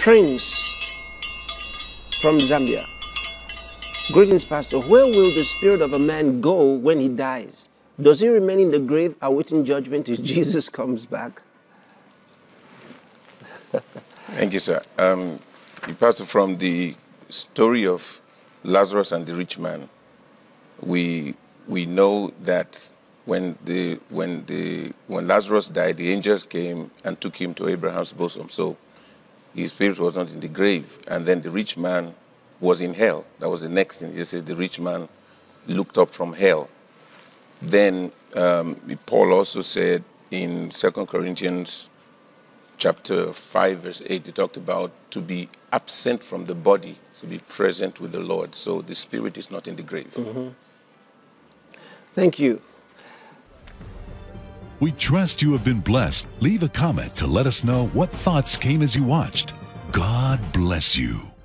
Prince from Zambia. Greetings, Pastor. Where will the spirit of a man go when he dies? Does he remain in the grave awaiting judgment till Jesus comes back? Thank you, sir. The pastor, from the story of Lazarus and the rich man, we know that when Lazarus died, the angels came and took him to Abraham's bosom. So his spirit was not in the grave. And then the rich man was in hell. That was the next thing. He says the rich man looked up from hell. Then Paul also said in 2 Corinthians chapter 5, verse 8, he talked about to be absent from the body, to be present with the Lord. So the spirit is not in the grave. Mm-hmm. Thank you. We trust you have been blessed. Leave a comment to let us know what thoughts came as you watched. God bless you.